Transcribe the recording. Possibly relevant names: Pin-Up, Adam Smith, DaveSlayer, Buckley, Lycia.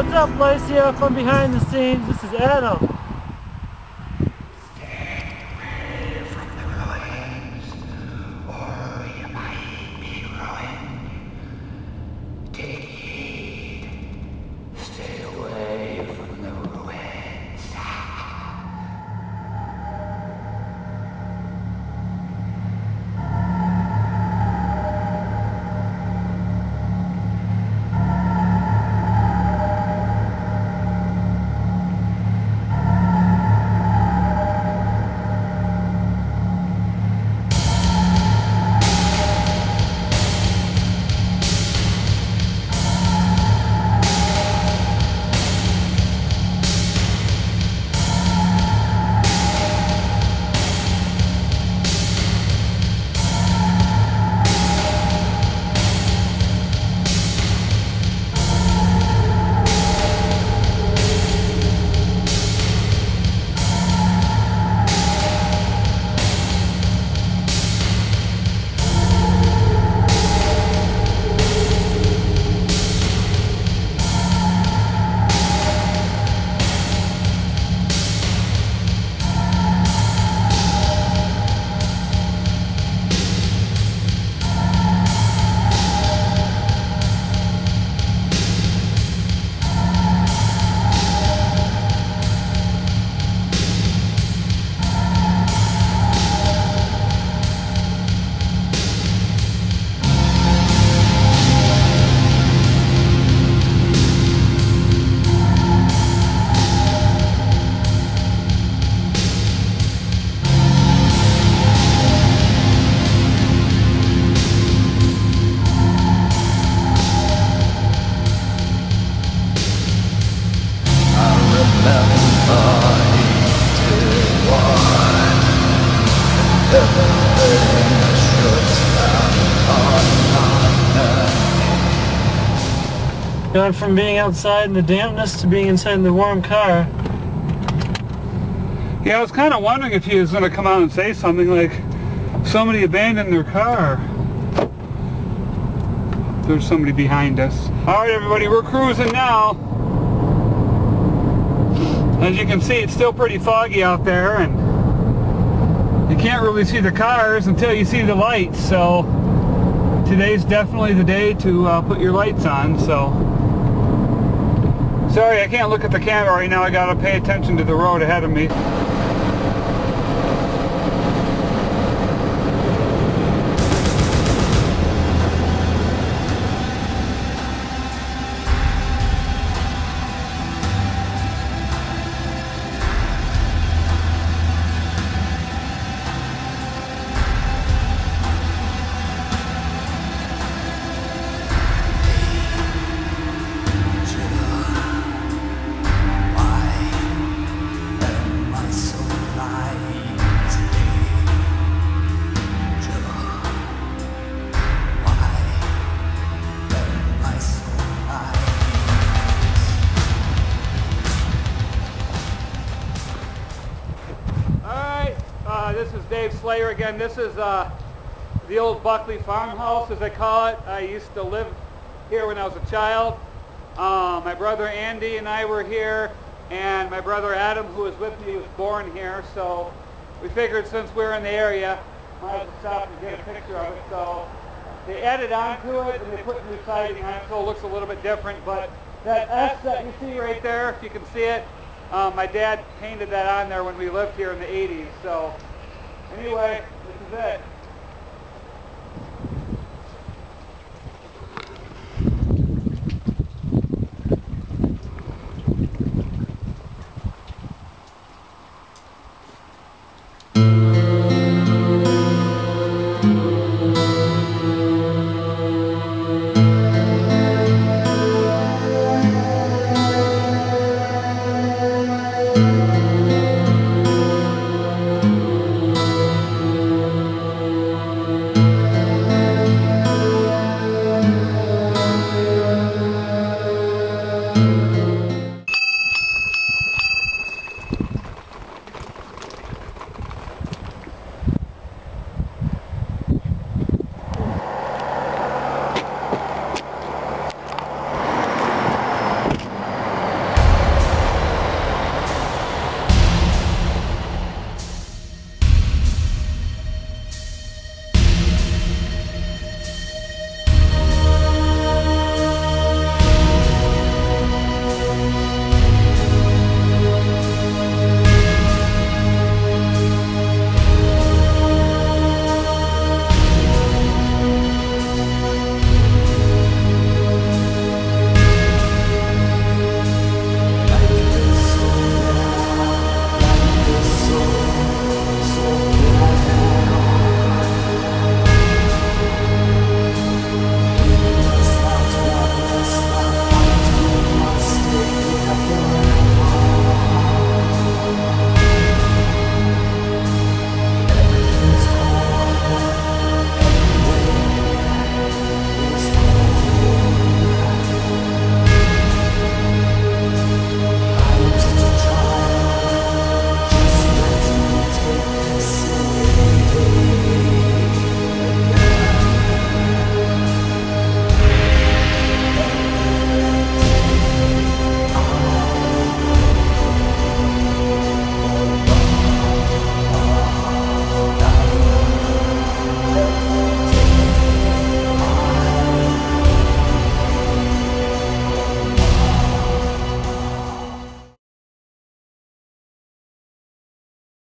What's up, Lycia, from behind the scenes? This is Adam. Gone from being outside in the dampness to being inside in the warm car. Yeah, I was kind of wondering if he was going to come out and say something like, somebody abandoned their car. There's somebody behind us. Alright everybody, we're cruising now. As you can see, it's still pretty foggy out there, and you can't really see the cars until you see the lights, so today's definitely the day to put your lights on, so. Sorry, I can't look at the camera right now. I gotta pay attention to the road ahead of me. This is DaveSlayer again. This is the old Buckley farmhouse, as I call it. I used to live here when I was a child. My brother Andy and I were here, and my brother Adam, who was with me, was born here. So we figured since we're in the area, might as well stop and get a picture of it. So they added onto it and they put new siding on it, so it looks a little bit different. But that S that you see right there, if you can see it, my dad painted that on there when we lived here in the 80s. So. Anyway, this is it.